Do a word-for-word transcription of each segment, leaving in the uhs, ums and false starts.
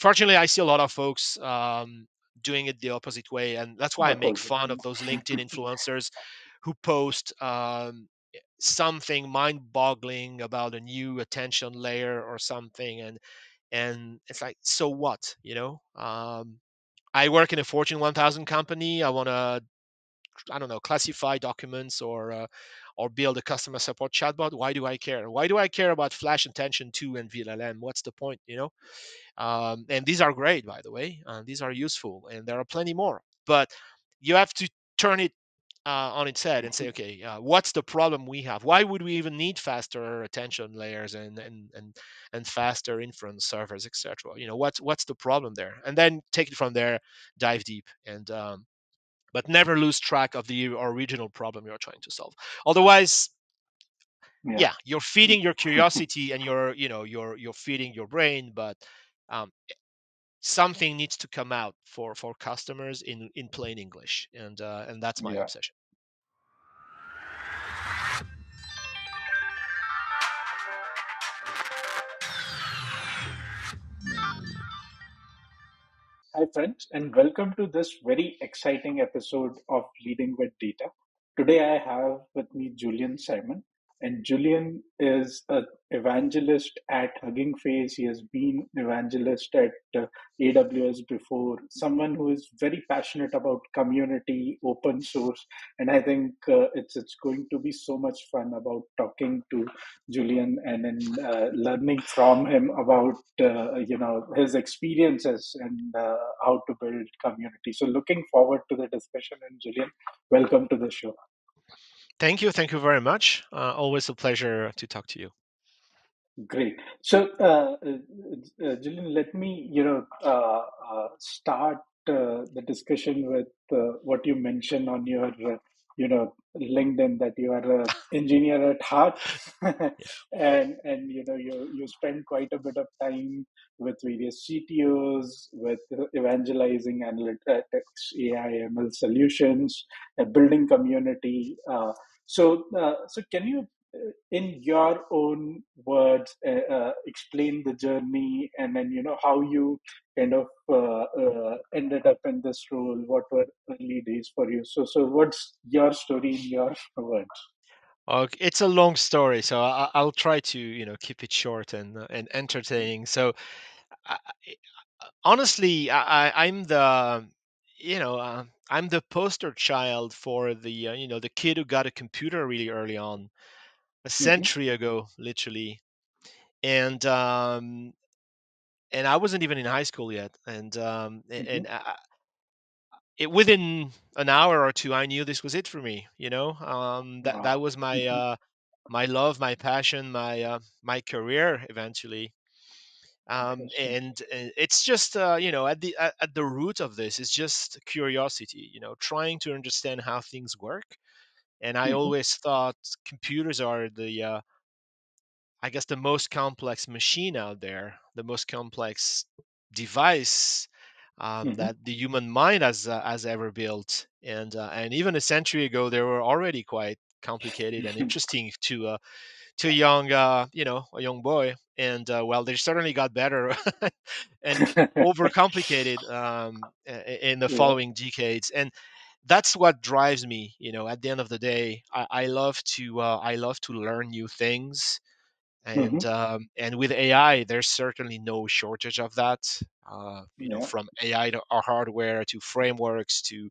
Fortunately, I see a lot of folks um, doing it the opposite way, and that's why I make fun of those LinkedIn influencers who post um, something mind-boggling about a new attention layer or something, and and it's like, so what, you know? Um, I work in a Fortune one thousand company. I want to, I don't know, classify documents or uh, or build a customer support chatbot. Why do I care? Why do I care about Flash Attention two and V L L M? What's the point, you know? Um, and these are great, by the way. Uh, these are useful, and there are plenty more. But you have to turn it uh, on its head and say, okay, uh, what's the problem we have? Why would we even need faster attention layers and and and, and faster inference servers, et cetera? You know, what's what's the problem there? And then take it from there, dive deep, and um, but never lose track of the original problem you're trying to solve. Otherwise, yeah, yeah you're feeding your curiosity and you're, you know, you're you're feeding your brain, but um, something needs to come out for, for customers in, in plain English. And uh, and that's my yeah. obsession. Hi friends, and welcome to this very exciting episode of Leading with Data. Today I have with me Julien Simon, and Julien is an evangelist at Hugging Face. He has been evangelist at uh, A W S before, someone who is very passionate about community, open source, and I think uh, it's it's going to be so much fun about talking to Julien and then uh, learning from him about uh, you know, his experiences and uh, how to build community. So looking forward to the discussion, and Julien, welcome to the show. Thank you. Thank you very much. Uh, always a pleasure to talk to you. Great. So, uh, uh, Julien, let me, you know, uh, uh, start uh, the discussion with uh, what you mentioned on your, uh, you know, LinkedIn, that you are an engineer at heart, and and you know you you spend quite a bit of time with various C T Os, with evangelizing analytics, A I M L solutions, uh, building community. Uh, so uh, so can you, in your own words, uh, uh, explain the journey, and then, you know, how you kind of uh, uh, ended up in this role? What were early days for you? So, so what's your story in your words? Okay, it's a long story, so I, I'll try to, you know, keep it short and and entertaining. So, I, honestly, I, I'm the, you know. Uh, I'm the poster child for the, uh, you know, the kid who got a computer really early on, a century mm-hmm. ago, literally. And um, and I wasn't even in high school yet. And um, mm-hmm. and I, it, within an hour or two, I knew this was it for me. You know, um, that wow. that was my mm-hmm. uh, my love, my passion, my uh, my career eventually. Um, and, and it's just, uh, you know, at the at, at the root of this is just curiosity, you know, trying to understand how things work. And I mm-hmm. always thought computers are the, uh, I guess, the most complex machine out there, the most complex device um, mm-hmm. that the human mind has uh, has ever built. And uh, and even a century ago, they were already quite complicated and interesting to uh, to a young, uh, you know, a young boy. And uh, well, they certainly got better and overcomplicated um, in the yeah. following decades. And that's what drives me. You know, at the end of the day, I, I love to uh, I love to learn new things. And mm-hmm. um, and with A I, there's certainly no shortage of that. Uh, you yeah. know, from A I to our hardware to frameworks to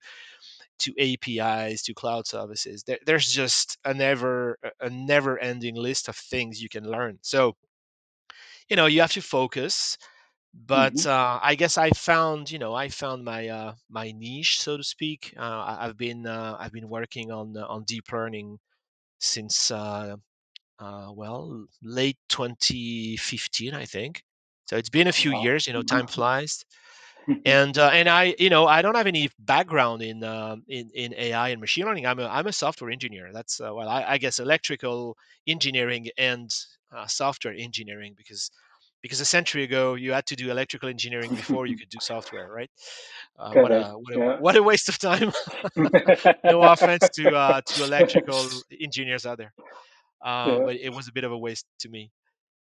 to A P Is to cloud services, there, there's just a never a never-ending list of things you can learn. So, you know, you have to focus. But mm-hmm. uh, I guess I found, you know, I found my uh, my niche, so to speak. Uh, I've been uh, I've been working on on deep learning since uh, uh, well, late twenty fifteen, I think. So it's been a few wow. years. You know, time flies. And uh, and I, you know, I don't have any background in uh, in in A I and machine learning. I'm a I'm a software engineer. That's uh, well, I, I guess electrical engineering and uh, software engineering, because because a century ago you had to do electrical engineering before you could do software, right? Uh, what, a, what, a, yeah. what a waste of time! No offense to uh, to electrical engineers out there, uh, yeah. but it was a bit of a waste to me.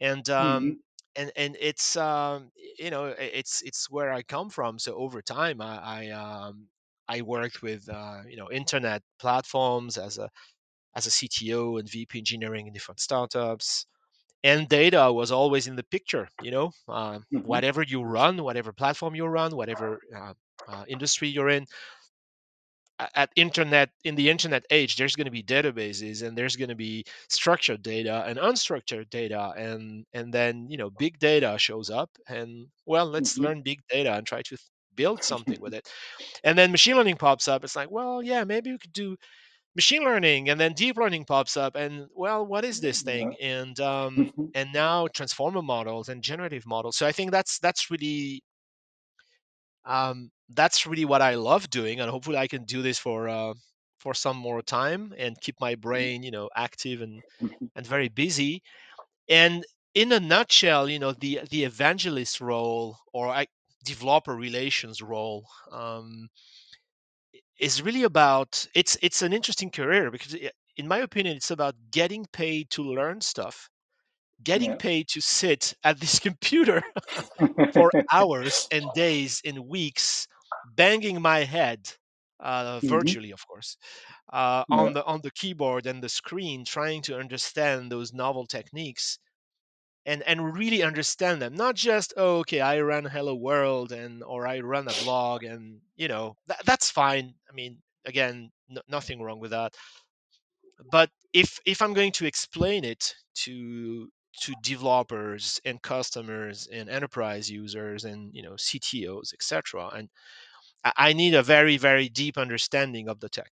And um, mm-hmm. and and it's um, you know, it's it's where I come from. So over time, I I, um, I worked with uh, you know, internet platforms as a as a C T O and V P engineering in different startups. And data was always in the picture, you know, uh, mm-hmm. whatever you run, whatever platform you run, whatever uh, uh, industry you're in. At internet, in the internet age, there's going to be databases, and there's going to be structured data and unstructured data, and and then you know, big data shows up, and well, let's mm-hmm. learn big data and try to build something with it. And then machine learning pops up. It's like, well, yeah, maybe we could do machine learning. And then deep learning pops up, and well, what is this thing? And um, mm-hmm. and now transformer models and generative models. So I think that's that's really. Um, that's really what I love doing, and hopefully I can do this for uh, for some more time and keep my brain, you know, active and and very busy. And in a nutshell, you know, the the evangelist role, or I, developer relations role, um, is really about, it's it's an interesting career, because in my opinion, it's about getting paid to learn stuff. Getting yeah. paid to sit at this computer for hours and days and weeks, banging my head, uh, mm-hmm. virtually, of course, uh, yeah. on the on the keyboard and the screen, trying to understand those novel techniques, and and really understand them. Not just, oh, okay, I run Hello World, and or I run a blog, and you know, th- that's fine. I mean, again, no, nothing wrong with that. But if if I'm going to explain it to to developers and customers and enterprise users and, you know, C T Os, et cetera. And I need a very, very deep understanding of the tech.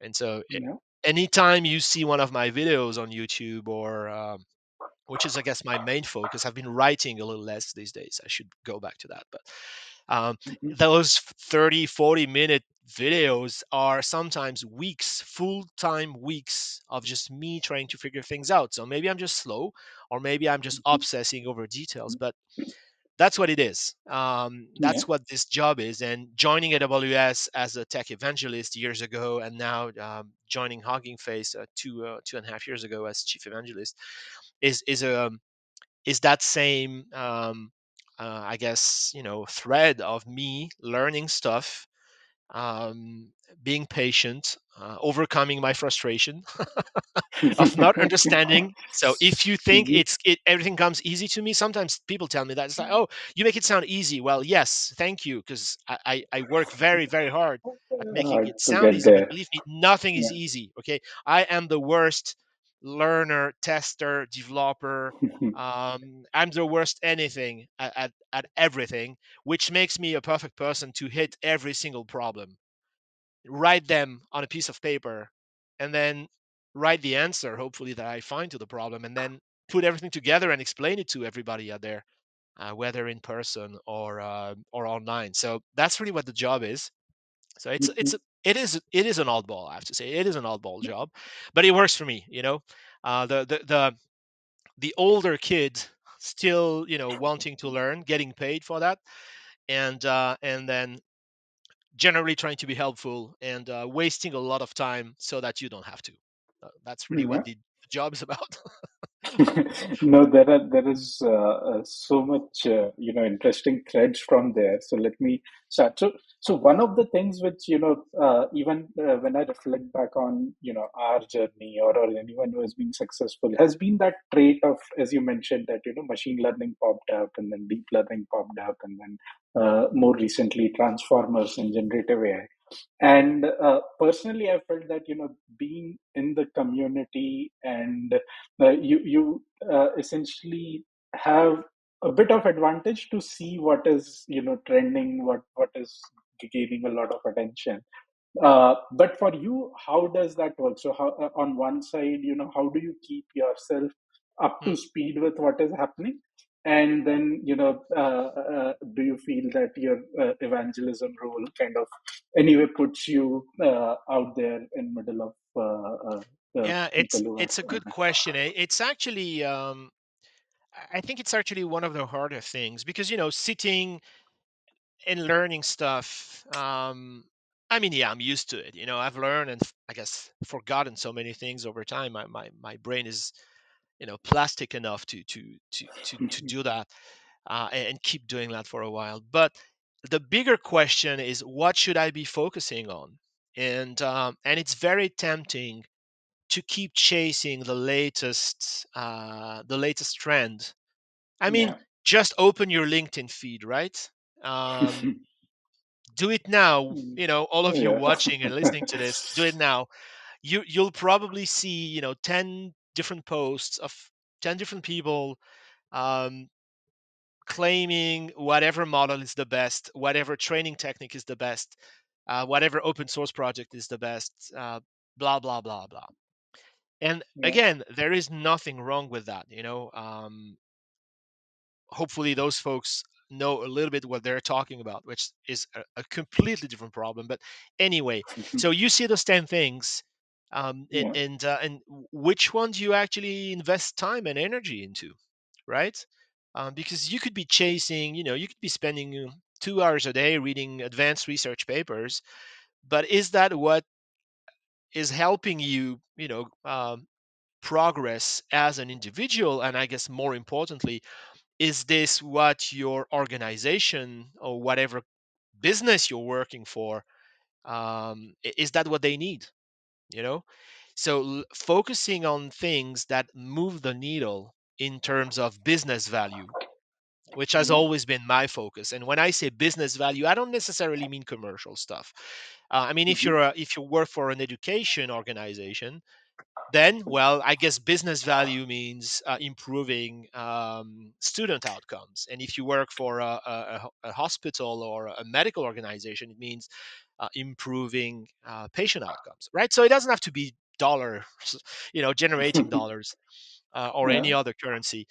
And so yeah. anytime you see one of my videos on YouTube, or um, which is, I guess, my main focus, I've been writing a little less these days. I should go back to that. But um, mm-hmm. those thirty, forty minute videos are sometimes weeks, full-time weeks of just me trying to figure things out. So maybe I'm just slow, or maybe I'm just mm-hmm. obsessing over details, but that's what it is. Um, that's yeah. what this job is. And joining A W S as a tech evangelist years ago, and now um, joining Hugging Face uh, two, uh, two and a half years ago as chief evangelist, is is a is that same, um, uh, I guess, you know, thread of me learning stuff, um being patient, uh, overcoming my frustration of not understanding. So if you think mm-hmm. it's it everything comes easy to me, sometimes people tell me that, it's like, oh, you make it sound easy. Well, yes, thank you, because I, I work very, very hard at making oh, it sound easy. But believe me, nothing yeah. is easy. Okay, I am the worst learner, tester, developer. um I'm the worst anything at, at at everything, which makes me a perfect person to hit every single problem, write them on a piece of paper, and then write the answer, hopefully, that I find to the problem, and then put everything together and explain it to everybody out there, uh, whether in person or uh, or online. So that's really what the job is. So it's mm-hmm. it's it is it is an oddball, I have to say. It is an oddball job, but it works for me. You know, uh, the the the the older kid still, you know, wanting to learn, getting paid for that, and uh, and then generally trying to be helpful and uh, wasting a lot of time so that you don't have to. Uh, that's really yeah. what the job is about. No, there are there is uh, uh, so much uh, you know, interesting threads from there. So let me start. So so one of the things which, you know, uh, even uh, when I reflect back on, you know, our journey, or, or anyone who has been successful, has been that trait of, as you mentioned, that, you know, machine learning popped up, and then deep learning popped up, and then uh, more recently transformers and generative A I. And uh, personally, I felt that, you know, being in the community, and uh, you you uh, essentially have a bit of advantage to see what is, you know, trending, what what is gaining a lot of attention. Uh, but for you, how does that work? So, how, uh, on one side, you know, how do you keep yourself up to speed with what is happening? And then, you know, uh, uh, do you feel that your uh, evangelism role kind of anyway puts you uh, out there in middle of uh, uh, yeah, it's it's a good question. It's actually, um, I think it's actually one of the harder things, because, you know, sitting and learning stuff. Um, I mean, yeah, I'm used to it. You know, I've learned and I guess forgotten so many things over time. My my my brain is you know, plastic enough to to to to, to do that uh, and keep doing that for a while. But the bigger question is, what should I be focusing on? And um, and it's very tempting to keep chasing the latest uh, the latest trend. I mean, yeah. just open your LinkedIn feed, right? Um, do it now. You know, all of yeah. you watching and listening to this, do it now. You you'll probably see, you know, ten different posts of ten different people um, claiming whatever model is the best, whatever training technique is the best, uh, whatever open source project is the best, uh, blah, blah, blah, blah. And yeah. again, there is nothing wrong with that. You know, um, hopefully those folks know a little bit what they're talking about, which is a, a completely different problem. But anyway, so you see those ten things. Um, and yeah. and, uh, and which one do you actually invest time and energy into, right? Um, because you could be chasing, you know, you could be spending two hours a day reading advanced research papers, but is that what is helping you, you know, um, progress as an individual? And I guess more importantly, is this what your organization or whatever business you're working for, um, is that what they need? You know, so l- focusing on things that move the needle in terms of business value, which has always been my focus. And when I say business value, I don't necessarily mean commercial stuff. Uh, I mean, if you're a, if you work for an education organization, then well, I guess business value means uh, improving um, student outcomes. And if you work for a, a, a hospital or a medical organization, it means Uh, improving uh, patient outcomes, right? So it doesn't have to be dollars, you know, generating dollars uh, or yeah. any other currency.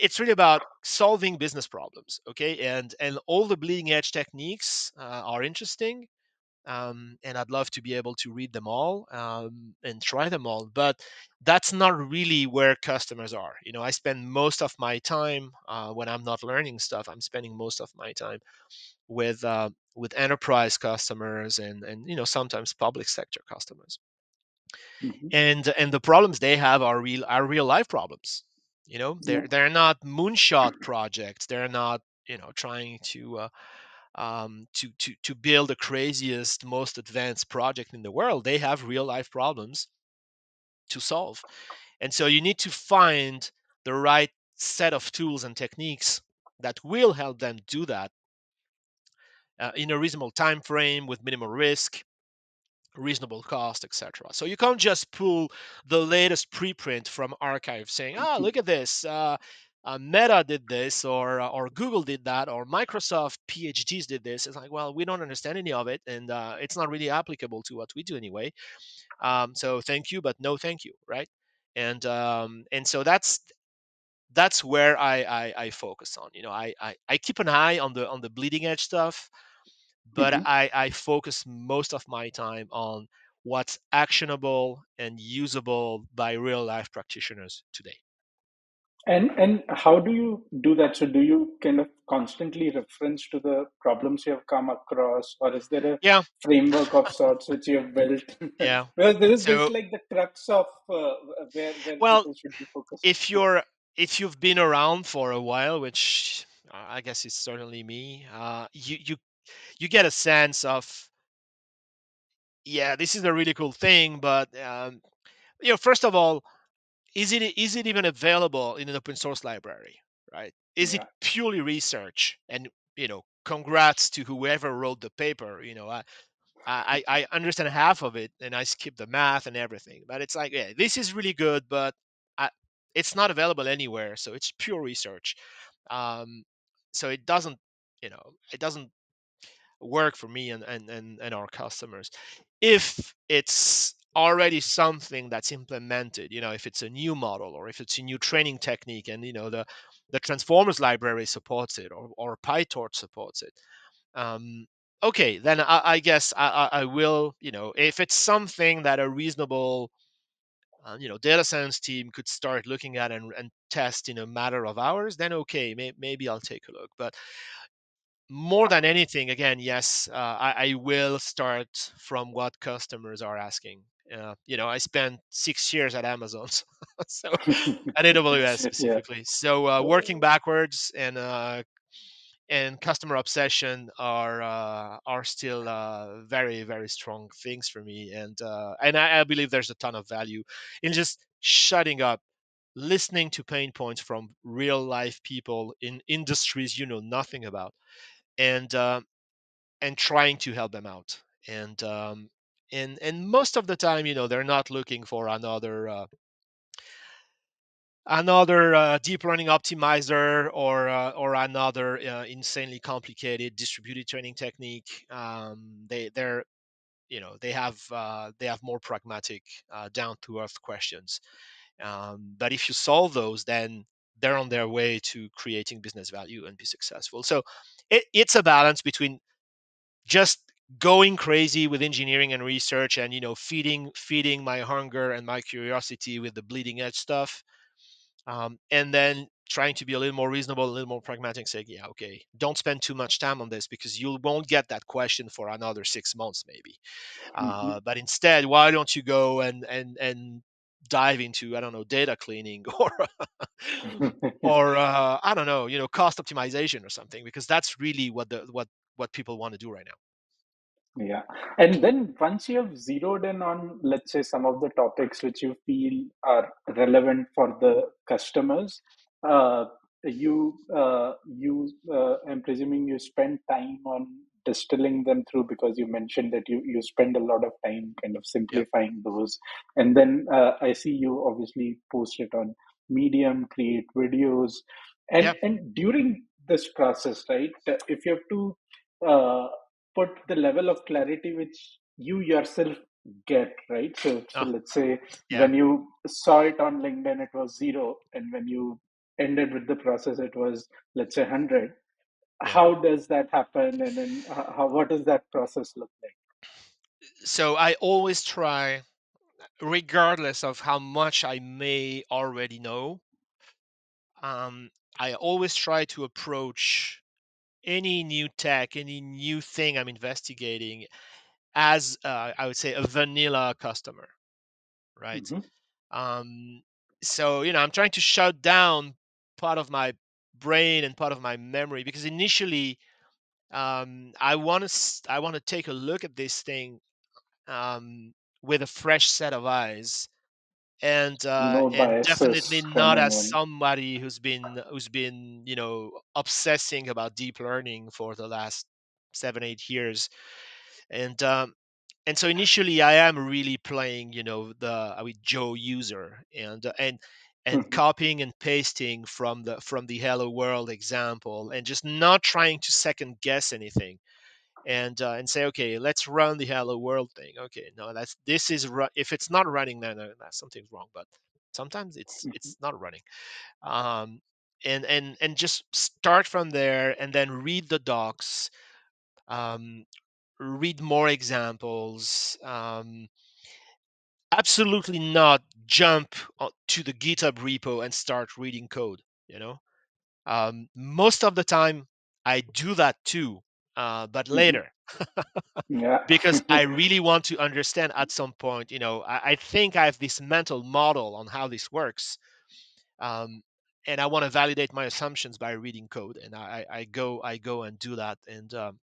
It's really about solving business problems, okay? And and all the bleeding edge techniques uh, are interesting, um, and I'd love to be able to read them all um, and try them all. But that's not really where customers are. You know, I spend most of my time uh, when I'm not learning stuff. I'm spending most of my time with uh, with enterprise customers and and you know sometimes public sector customers, mm-hmm. and and the problems they have are real are real life problems. You know, they're yeah. they're not moonshot projects. They're not you know trying to uh, um, to to to build the craziest, most advanced project in the world. They have real life problems to solve, and so you need to find the right set of tools and techniques that will help them do that. Uh, in a reasonable time frame with minimal risk, reasonable cost, et cetera. So you can't just pull the latest preprint from Archive saying, "Ah, oh, look at this! Uh, uh, Meta did this, or or Google did that, or Microsoft PhDs did this." It's like, well, we don't understand any of it, and uh, it's not really applicable to what we do anyway. Um, so thank you, but no, thank you, right? And um, and so that's. That's where I, I, I focus on. You know, I, I, I keep an eye on the on the bleeding edge stuff, but mm-hmm. I, I focus most of my time on what's actionable and usable by real life practitioners today. And and how do you do that? So do you kind of constantly reference to the problems you have come across, or is there a yeah. framework of sorts which you have built? Yeah. Well, there is so, this like the crux of uh, where, where well, people should be focused. If you're If you've been around for a while, which I guess is certainly me, uh, you you you get a sense of, yeah, this is a really cool thing, but um, you know, first of all, is it is it even available in an open source library, right? Is yeah. it purely research? And you know, congrats to whoever wrote the paper. You know, I I, I understand half of it, and I skip the math and everything, but it's like, yeah, this is really good, but it's not available anywhere, so it's pure research. Um, so it doesn't, you know, it doesn't work for me and, and, and, and our customers. If it's already something that's implemented, you know, if it's a new model or if it's a new training technique and, you know, the, the Transformers library supports it or, or PyTorch supports it, um, okay, then I, I guess I, I will, you know, if it's something that a reasonable Uh, you know, data science team could start looking at and, and test in a matter of hours, then okay, may, maybe I'll take a look. But more than anything, again, yes, uh, I, I will start from what customers are asking Uh, you know, I spent six years at Amazon, so at A W S specifically. Yeah. So uh, working backwards and uh, and customer obsession are uh, are still uh, very very strong things for me, and uh, and I, I believe there's a ton of value in just shutting up, listening to pain points from real life people in industries you know nothing about, and uh, and trying to help them out. And um, and and most of the time, you know, they're not looking for another uh, another uh, deep learning optimizer or uh, or another uh, insanely complicated distributed training technique. Um, they they're you know they have uh, they have more pragmatic, uh, down to earth questions. Um, but if you solve those, then they're on their way to creating business value and be successful. So it, it's a balance between just going crazy with engineering and research and, you know, feeding feeding my hunger and my curiosity with the bleeding edge stuff, um, and then trying to be a little more reasonable, a little more pragmatic, saying, yeah, okay, don't spend too much time on this because you won't get that question for another six months maybe. Mm-hmm. Uh, but instead, why don't you go and and and dive into, I don't know, data cleaning or or uh, I don't know, you know, cost optimization or something, because that's really what the what what people want to do right now. Yeah. And then once you have zeroed in on, let's say, some of the topics which you feel are relevant for the customers, uh, you, uh, you uh, I'm presuming you spend time on distilling them through, because you mentioned that you, you spend a lot of time kind of simplifying yeah. those. And then uh, I see you obviously post it on Medium, create videos. And, yeah. and during this process, right, if you have to... Uh, put the level of clarity which you yourself get, right? So, so oh, let's say yeah. when you saw it on LinkedIn, it was zero. And when you ended with the process, it was, let's say, one hundred. Yeah. How does that happen? And then how, what does that process look like? So I always try, regardless of how much I may already know, um, I always try to approach any new tech, any new thing I'm investigating as, uh, I would say, a vanilla customer, right? Mm-hmm. Um, so, you know, I'm trying to shut down part of my brain and part of my memory, because initially um, I want to I want to take a look at this thing um, with a fresh set of eyes, and, uh, no and definitely not as in. somebody who's been who's been you know obsessing about deep learning for the last seven, eight years, and um, and so initially I am really playing you know the with Joe user and and and mm-hmm. copying and pasting from the from the Hello World example, and just not trying to second guess anything. And uh, and say, okay, let's run the Hello World thing. Okay, no, that's this is ru- if it's not running, then uh, something's wrong. But sometimes it's it's not running, um, and and and just start from there, and then read the docs, um, read more examples. Um, absolutely not jump to the GitHub repo and start reading code. You know, um, most of the time I do that too. Uh, but later, yeah. because I really want to understand at some point, you know, I, I think I have this mental model on how this works. Um, and I want to validate my assumptions by reading code. And I, I go I go and do that. And um,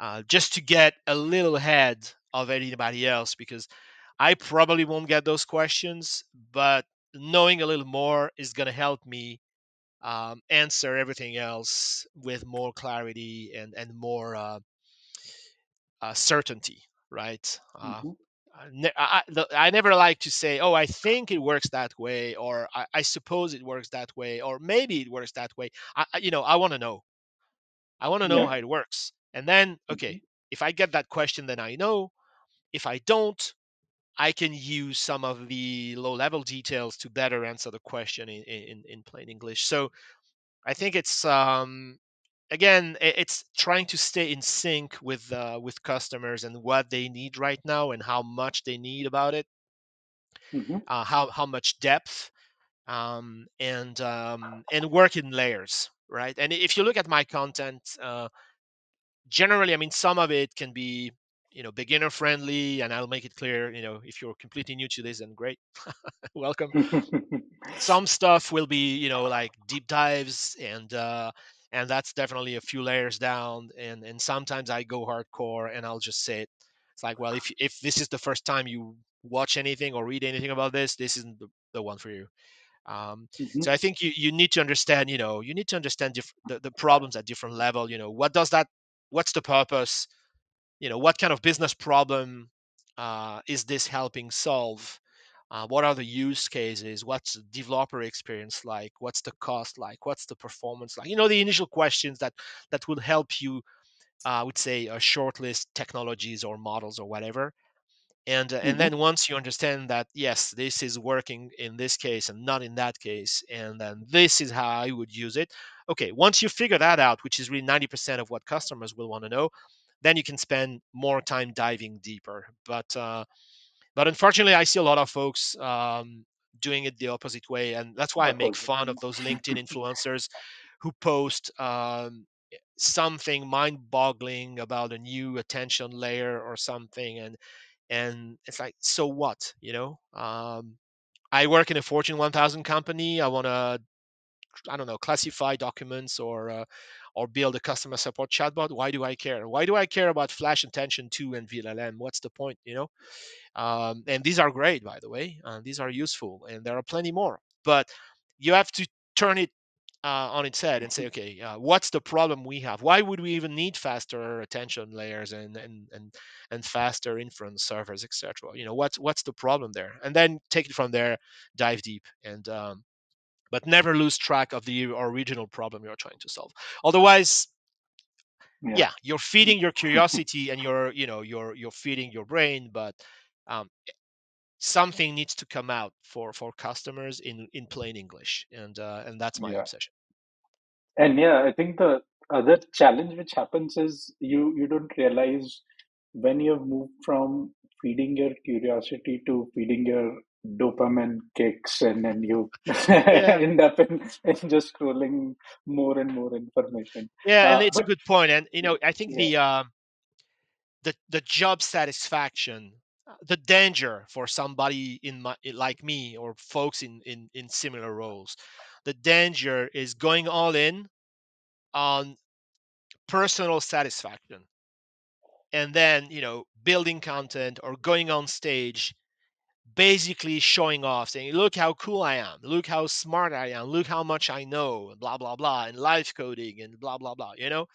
uh, just to get a little ahead of anybody else, because I probably won't get those questions, but knowing a little more is going to help me Um, answer everything else with more clarity and and more uh, uh, certainty, right? Mm-hmm. Uh, I, I, I never like to say, "Oh, I think it works that way," or I, "I suppose it works that way," or "Maybe it works that way." I, you know, I want to know. I want to know yeah. how it works, and then okay, mm-hmm. if I get that question, then I know. If I don't, I can use some of the low-level details to better answer the question in, in, in plain English. So I think it's, um, again, it's trying to stay in sync with uh, with customers and what they need right now and how much they need about it, mm-hmm. uh, how how much depth, um, and, um, and work in layers, right? And if you look at my content, uh, generally, I mean, some of it can be, you know, beginner friendly, and I'll make it clear, you know, if you're completely new to this, then great, welcome. Some stuff will be, you know, like deep dives, and uh, and that's definitely a few layers down. And and sometimes I go hardcore, and I'll just say it. It's like, well, if if this is the first time you watch anything or read anything about this, this isn't the, the one for you. Um, mm-hmm. So I think you you need to understand, you know, you need to understand diff- the the problems at different level. You know, what does that? What's the purpose? You know, what kind of business problem uh, is this helping solve? Uh, what are the use cases? What's the developer experience like? What's the cost like? What's the performance like? You know, the initial questions that that will help you, uh, I would say, uh, shortlist technologies or models or whatever. And uh, mm-hmm. and then once you understand that, yes, this is working in this case and not in that case, and then this is how I would use it. Okay, once you figure that out, which is really ninety percent of what customers will want to know, then you can spend more time diving deeper. But uh, but unfortunately, I see a lot of folks um, doing it the opposite way. And that's why I make fun of those LinkedIn influencers who post um, something mind-boggling about a new attention layer or something. And and it's like, so what? You know, um, I work in a Fortune one thousand company. I want to, I don't know, classify documents or uh, or build a customer support chatbot. Why do I care? Why do I care about Flash Attention two and V L L M? What's the point, you know? Um, and these are great, by the way. Uh, these are useful, and there are plenty more. But you have to turn it uh, on its head and say, okay, uh, what's the problem we have? Why would we even need faster attention layers and and and, and faster inference servers, et cetera? You know, what's what's the problem there? And then take it from there, dive deep, and um, but never lose track of the original problem you're trying to solve. Otherwise, yeah, yeah you're feeding your curiosity and you're, you know, you're you're feeding your brain, but um, something needs to come out for, for customers in, in plain English, and uh, and that's my yeah. obsession. And yeah, I think the other challenge which happens is you you don't realize when you've moved from feeding your curiosity to feeding your dopamine kicks, and then you yeah. end up in, in just scrolling more and more information. Yeah, uh, and it's but, a good point. And you know, I think yeah. the uh, the the job satisfaction, the danger for somebody in my, like me or folks in, in in similar roles, the danger is going all in on personal satisfaction, and then you know, building content or going on stage, basically showing off, saying, look how cool I am, look how smart I am, look how much I know, blah, blah, blah, and live coding and blah, blah, blah, you know?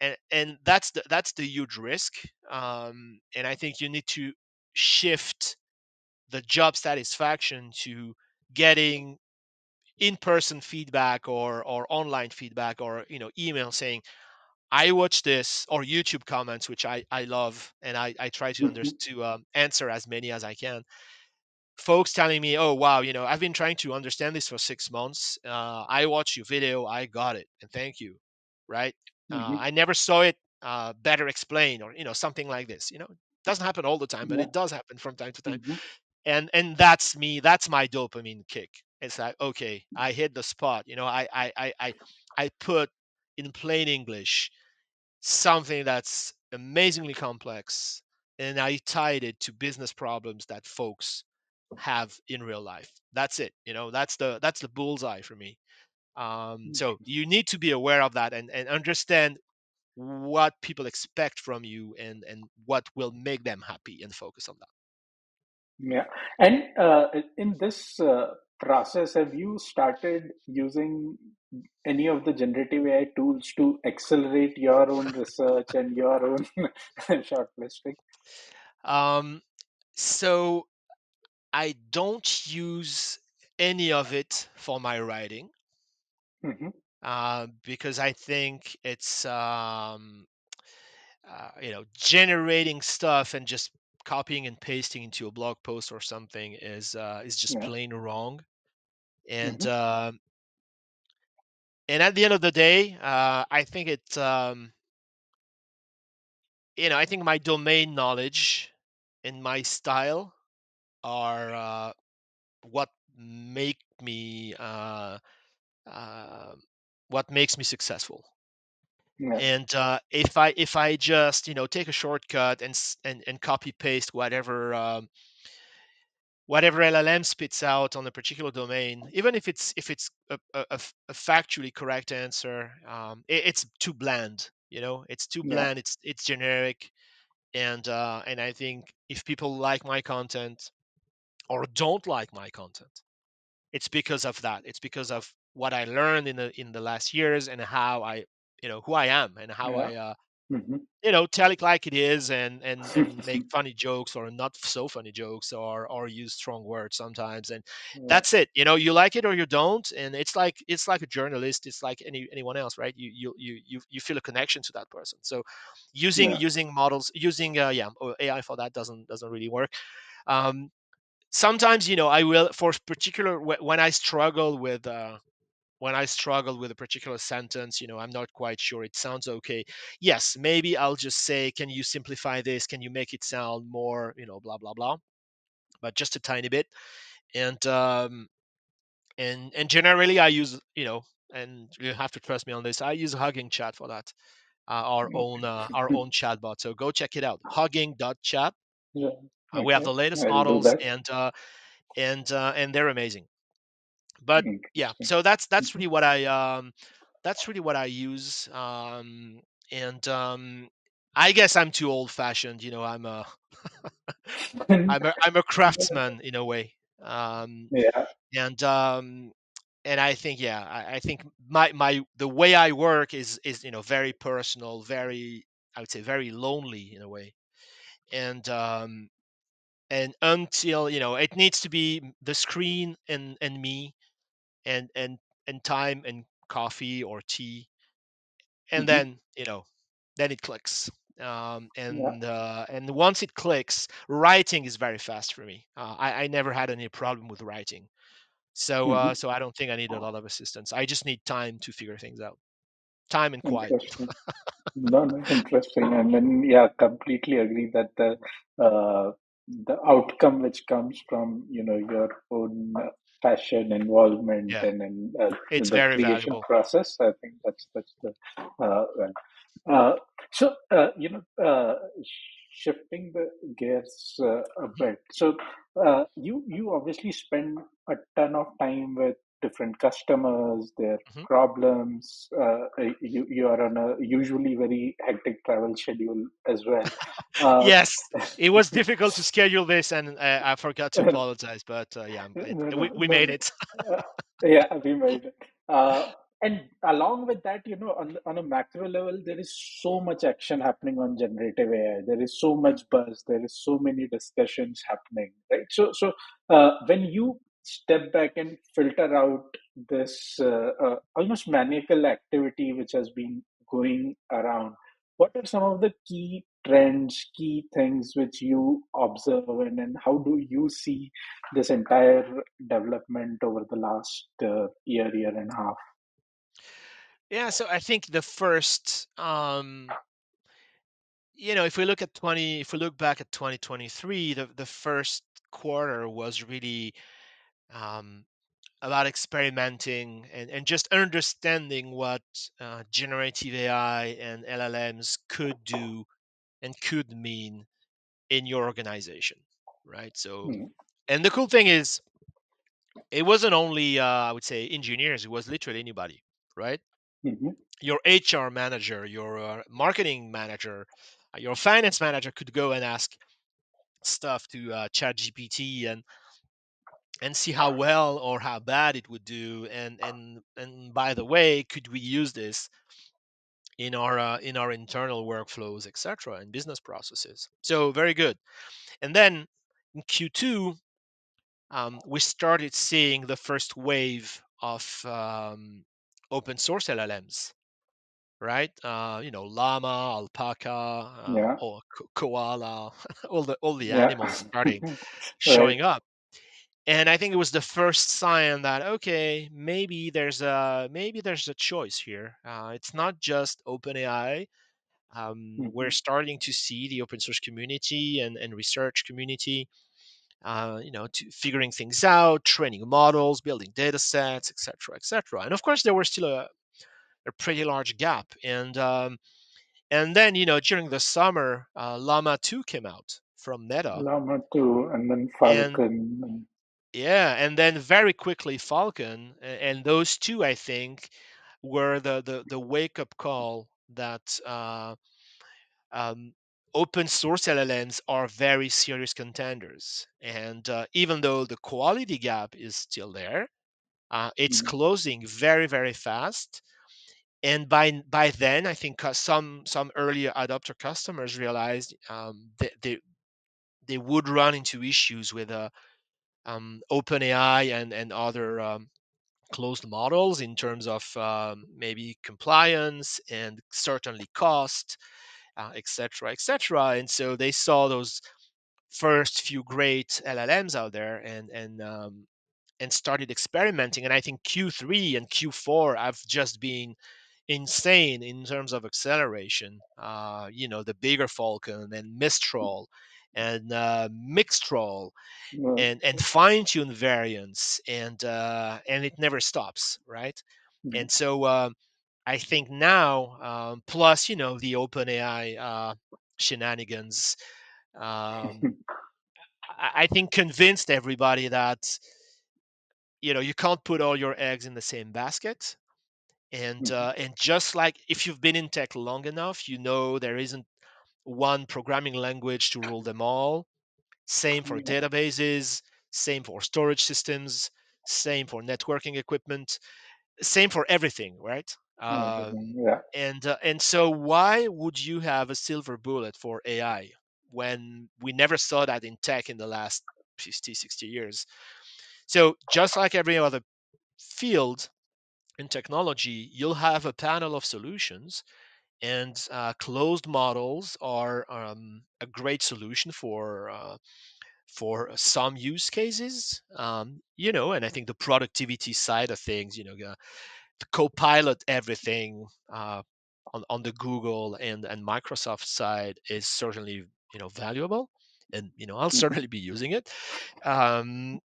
And and that's the, that's the huge risk. Um, and I think you need to shift the job satisfaction to getting in-person feedback or, or online feedback or, you know, email saying, I watch this, or YouTube comments, which I, I love, and I, I try to, mm-hmm. under, to um, answer as many as I can. Folks telling me, oh, wow, you know, I've been trying to understand this for six months. Uh, I watched your video. I got it. And thank you. Right. Mm-hmm. Uh, I never saw it uh, better explained, or, you know, something like this. You know, it doesn't happen all the time, but yeah. it does happen from time to time. Mm-hmm. And and that's me. That's my dopamine kick. It's like, OK, I hit the spot. You know, I I I I, I put in plain English something that's amazingly complex, and I tied it to business problems that folks have in real life. That's it. You know, that's the that's the bullseye for me. Um, so you need to be aware of that and, and understand what people expect from you and, and what will make them happy, and focus on that. Yeah. And uh, in this uh, process, have you started using any of the generative A I tools to accelerate your own research and your own shortlisting? Um, so I don't use any of it for my writing, mm-hmm. uh, because I think it's, um, uh, you know, generating stuff and just copying and pasting into a blog post or something is, uh, is just yeah. plain wrong. And, mm-hmm. uh, And at the end of the day, uh, I think it, um, you know, I think my domain knowledge and my style are uh, what make me, uh, uh, what makes me successful. Yeah. And uh, if I if I just you know take a shortcut and and, and copy paste whatever um, whatever L L M spits out on a particular domain, even if it's if it's a, a, a factually correct answer, um, it, it's too bland. You know, it's too bland. Yeah. It's it's generic, and uh, and I think if people like my content or don't like my content, it's because of that. It's because of what I learned in the in the last years and how I. You know who I am and how yeah. I, uh, mm-hmm. you know, tell it like it is and, and and make funny jokes or not so funny jokes or or use strong words sometimes and yeah. that's it. You know, you like it or you don't, and it's like it's like a journalist, it's like any anyone else, right? You you you you, you feel a connection to that person. So, using yeah. using models, using uh, yeah A I for that doesn't doesn't really work. Um, sometimes you know I will for particular when I struggle with. Uh, When I struggle with a particular sentence, you know, I'm not quite sure it sounds okay. Yes, maybe I'll just say, can you simplify this? Can you make it sound more, you know, blah, blah, blah, but just a tiny bit. And, um, and, and generally I use, you know, and you have to trust me on this. I use Hugging Chat for that, uh, our own, uh, our own chatbot. So go check it out. Hugging dot chat. Yeah, okay. uh, we have the latest yeah, models and, uh, and, uh, and they're amazing. But yeah, so that's that's really what I um, that's really what I use, um, and um, I guess I'm too old-fashioned. You know, I'm a I'm a I'm a craftsman in a way. Um, yeah. And um, and I think yeah, I, I think my my the way I work is is you know very personal, very I would say very lonely in a way, and. Um, And until you know, it needs to be the screen and, and me, and and and time and coffee or tea, and mm-hmm. then you know, then it clicks. Um, and yeah. uh, and once it clicks, writing is very fast for me. Uh, I I never had any problem with writing, so mm-hmm. uh, so I don't think I need a lot of assistance. I just need time to figure things out, time and quiet. Interesting. no, no, interesting. And then yeah, completely agree that the. Uh, the outcome which comes from you know your own passion involvement yeah. and, and uh, it's the very creation valuable. process. I think that's that's the uh, uh so uh, you know uh, shifting the gears uh, a bit. So uh, you you obviously spend a ton of time with different customers, their mm-hmm. problems. Uh, you you are on a usually very hectic travel schedule as well. Uh, yes, it was difficult to schedule this, and I, I forgot to apologize. But uh, yeah, it, no, no, we, we no. made it. uh, yeah, we made it. Uh, and along with that, you know, on, on a macro level, there is so much action happening on generative A I. There is so much buzz. There is so many discussions happening. Right. So so uh, when you step back and filter out this uh, uh, almost maniacal activity which has been going around, what are some of the key trends, key things which you observe, and, and how do you see this entire development over the last uh, year, year and a half? Yeah, so I think the first, um, you know, if we look at twenty, if we look back at twenty twenty-three, the, the first quarter was really Um, about experimenting and, and just understanding what uh, generative A I and L L Ms could do and could mean in your organization, right? So, mm-hmm. and the cool thing is, it wasn't only, uh, I would say, engineers, it was literally anybody, right? Mm-hmm. Your H R manager, your uh, marketing manager, your finance manager could go and ask stuff to uh, ChatGPT and and see how well or how bad it would do, and and and by the way, could we use this in our uh, in our internal workflows, et cetera, and business processes? So very good. And then in Q two, um, we started seeing the first wave of um, open source L L Ms, right? Uh, you know, llama, alpaca, uh, yeah. or ko- koala, all the all the yeah. animals starting right. showing up. And I think it was the first sign that okay, maybe there's a maybe there's a choice here. Uh, it's not just OpenAI. Um, mm-hmm. We're starting to see the open source community and, and research community, uh, you know, to figuring things out, training models, building data sets, et cetera, et cetera. And of course, there were still a a pretty large gap. And um, and then, you know, during the summer, uh, Llama two came out from Meta. Llama two and then Falcon. And, yeah, and then very quickly Falcon. And those two, I think, were the, the, the wake-up call that uh, um, open source L L Ms are very serious contenders. And uh, even though the quality gap is still there, uh, it's mm-hmm. closing very, very fast. And by by then, I think some some early adopter customers realized um, that they they would run into issues with uh, um, OpenAI and and other um, closed models in terms of um, maybe compliance and certainly cost, uh, et cetera, et cetera. And so they saw those first few great L L Ms out there and and um, and started experimenting. And I think Q three and Q four have just been insane in terms of acceleration. Uh, you know, the bigger Falcon and Mistral and uh, Mixtral yeah. and and fine-tuned variants, and uh, and it never stops, right? Mm-hmm. And so uh, I think now, um, plus you know the OpenAI uh, shenanigans, um, I, I think convinced everybody that you know you can't put all your eggs in the same basket. And uh, and just like if you've been in tech long enough, you know there isn't one programming language to rule them all. Same for databases, same for storage systems, same for networking equipment, same for everything, right? Um, yeah. And uh, and so why would you have a silver bullet for A I when we never saw that in tech in the last fifty, sixty years? So just like every other field, in technology, you'll have a panel of solutions, and uh, closed models are um, a great solution for uh, for some use cases. Um, you know, and I think the productivity side of things, you know, uh, the co-pilot everything uh, on on the Google and and Microsoft side is certainly you know valuable, and you know I'll certainly be using it. Um,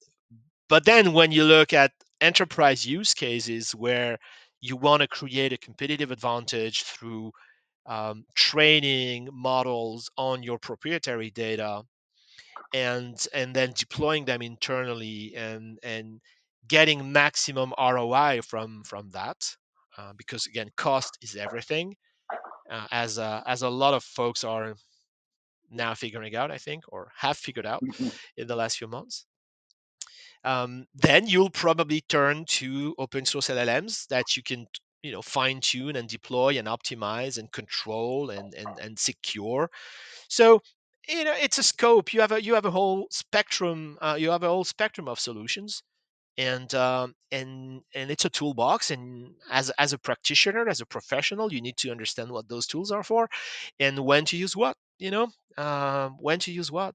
but then when you look at enterprise use cases where you want to create a competitive advantage through um, training models on your proprietary data, and and then deploying them internally and and getting maximum R O I from from that, uh, because again, cost is everything, uh, as a, as a lot of folks are now figuring out, I think, or have figured out in the last few months. Um, then you'll probably turn to open source L L Ms that you can, you know, fine tune and deploy and optimize and control and, and, and secure. So, you know, it's a scope. You have a, you have a whole spectrum, uh, you have a whole spectrum of solutions, and, um, and, and it's a toolbox. And as, as a practitioner, as a professional, you need to understand what those tools are for and when to use what, you know, um, when to use what.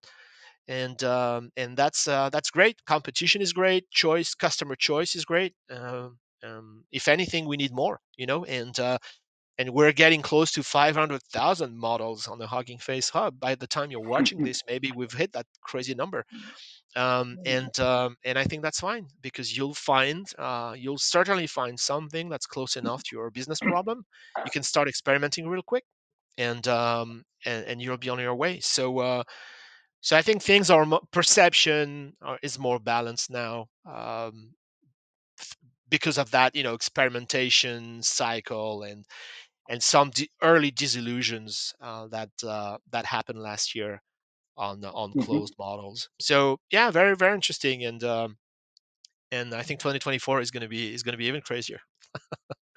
And um, and that's uh, that's great. Competition is great. Choice, customer choice is great. Uh, um, if anything, we need more, you know. And uh, and we're getting close to five hundred thousand models on the Hugging Face Hub. By the time you're watching this, maybe we've hit that crazy number. Um, and um, and I think that's fine, because you'll find uh, you'll certainly find something that's close enough to your business problem. You can start experimenting real quick, and um, and, and you'll be on your way. So. Uh, So I think things are perception are, is more balanced now um, because of that, you know, experimentation cycle and and some de- early disillusions uh, that uh, that happened last year on on closed mm-hmm. models. So yeah, very very interesting, and um, and I think twenty twenty-four is going to be is going to be even crazier.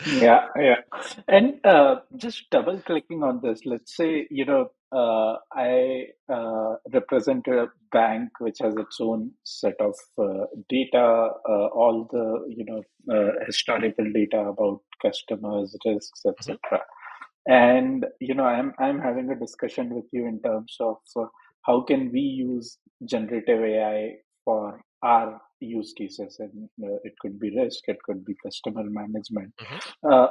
yeah, yeah, and uh, just double clicking on this. Let's say you know. Uh, I uh, represent a bank which has its own set of uh, data, uh, all the you know uh, historical data about customers, risks, et cetera. Mm-hmm. And you know, I'm I'm having a discussion with you in terms of uh, how can we use generative A I for our use cases, and uh, it could be risk, it could be customer management. Mm-hmm. Uh,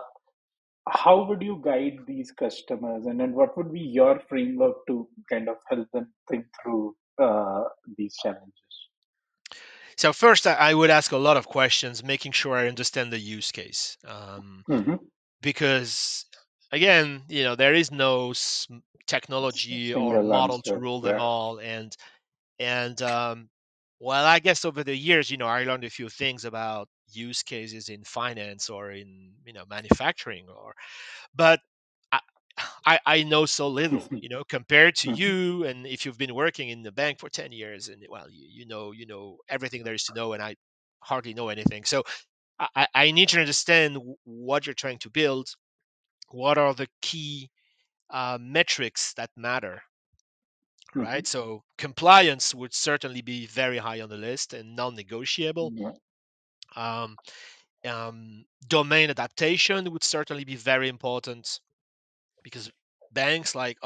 How would you guide these customers, and then what would be your framework to kind of help them think through uh, these challenges? So first, I would ask a lot of questions, making sure I understand the use case. Um, mm-hmm. because again, you know, there is no technology or model to rule them all. And and um, well, I guess over the years, you know, I learned a few things about use cases in finance or in, you know, manufacturing, or, but I, I know so little, you know, compared to you. And if you've been working in the bank for ten years, and well, you, you know, you know everything there is to know, and I hardly know anything. So I, I need to understand what you're trying to build. What are the key uh, metrics that matter, right? Mm-hmm. So compliance would certainly be very high on the list and non-negotiable. Yeah. Um, um, domain adaptation would certainly be very important, because banks, like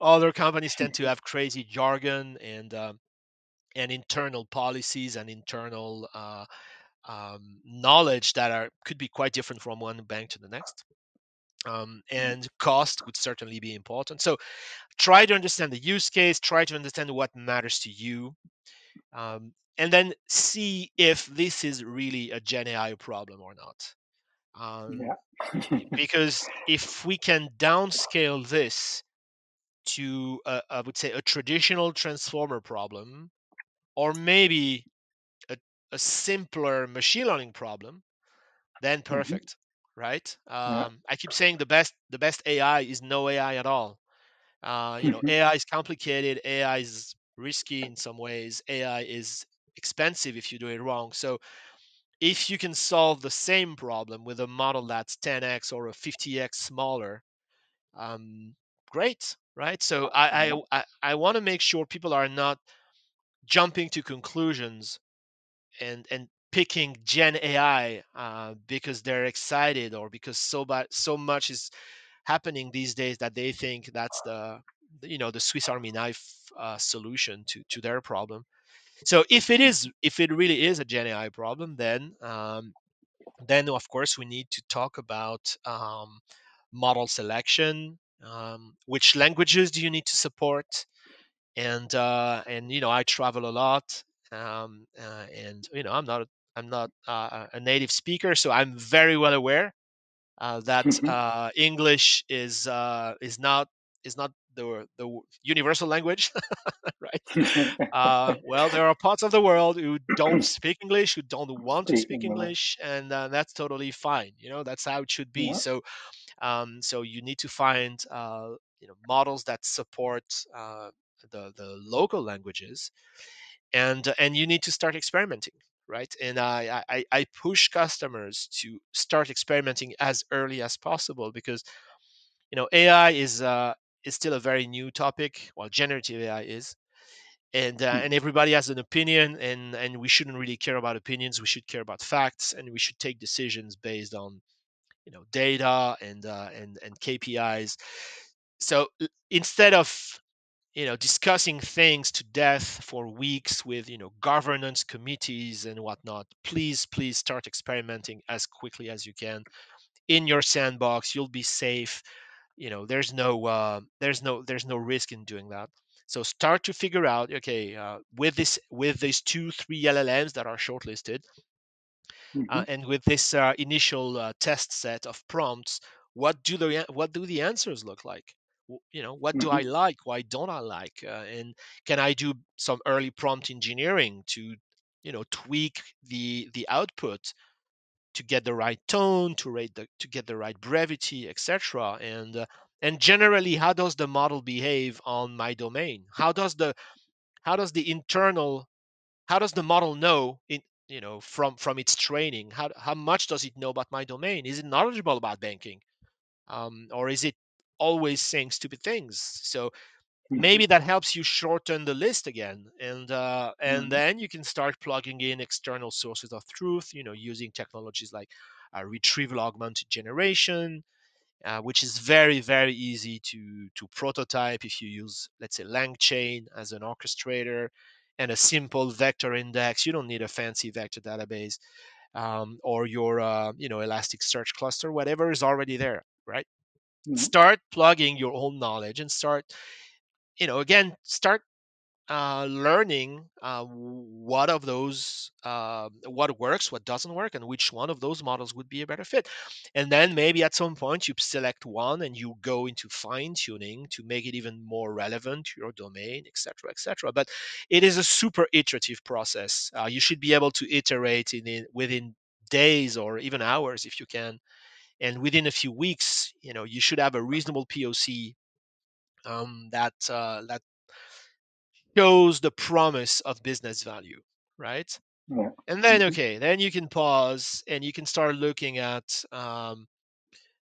other companies, tend to have crazy jargon and um, and internal policies and internal uh, um, knowledge that are could be quite different from one bank to the next. Um, and cost would certainly be important. So try to understand the use case, try to understand what matters to you, um, and then see if this is really a Gen A I problem or not. Um, yeah. Because if we can downscale this to, uh, I would say, a traditional transformer problem, or maybe a, a simpler machine learning problem, then perfect, mm-hmm. right? Um, yeah. I keep saying the best, the best A I is no A I at all. Uh, you know, A I is complicated, A I is risky in some ways, A I is expensive if you do it wrong. So if you can solve the same problem with a model that's ten x or a fifty x smaller, um, great, right? So I I, I, I want to make sure people are not jumping to conclusions and and picking Gen A I uh, because they're excited, or because so so much is happening these days that they think that's the you know the Swiss Army knife uh, solution to to their problem. So if it is, if it really is a Gen A I problem, then um, then of course we need to talk about um, model selection. Um, which languages do you need to support? And uh, and you know I travel a lot, um, uh, and you know I'm not I'm not uh, a native speaker, so I'm very well aware uh, that mm-hmm. uh, English is uh, is not is not. The, the universal language, right? uh, well, there are parts of the world who don't speak English, who don't want to speak English, and uh, that's totally fine. You know, that's how it should be. Yeah. So, um, so you need to find, uh, you know, models that support uh, the the local languages, and and you need to start experimenting, right? And I I, I push customers to start experimenting as early as possible, because, you know, A I is. Uh, It's still a very new topic. Well, generative A I is, and uh, and everybody has an opinion, and and we shouldn't really care about opinions. We should care about facts, and we should take decisions based on, you know, data and uh, and and K P Is. So instead of, you know, discussing things to death for weeks with, you know, governance committees and whatnot, please please start experimenting as quickly as you can in your sandbox. You'll be safe. You know, there's no, uh, there's no, there's no risk in doing that. So start to figure out, okay, uh, with this, with these two, three L L Ms that are shortlisted, mm-hmm. uh, and with this uh, initial uh, test set of prompts, what do the, what do the answers look like? You know, what mm-hmm. do I like? Why don't I like? Uh, and can I do some early prompt engineering to, you know, tweak the the output to get the right tone, to rate the, to get the right brevity, et cetera, and uh, and generally, how does the model behave on my domain? How does the how does the internal how does the model know in you know from from its training? How how much does it know about my domain? Is it knowledgeable about banking, um, or is it always saying stupid things? So maybe that helps you shorten the list again, and uh, and mm-hmm. then you can start plugging in external sources of truth. You know, using technologies like uh, retrieval augmented generation, uh, which is very very easy to to prototype if you use, let's say, Langchain as an orchestrator and a simple vector index. You don't need a fancy vector database, um, or your uh, you know Elasticsearch cluster, whatever is already there, right? Mm-hmm. Start plugging your own knowledge and start. You know, again, start uh, learning uh, what of those, uh, what works, what doesn't work, and which one of those models would be a better fit. And then maybe at some point you select one and you go into fine tuning to make it even more relevant to your domain, et cetera, et cetera. But it is a super iterative process. Uh, you should be able to iterate in, in within days or even hours if you can. And within a few weeks, you know, you should have a reasonable P O C um, that uh, that shows the promise of business value, right? Yeah. And then, okay, then you can pause and you can start looking at, um,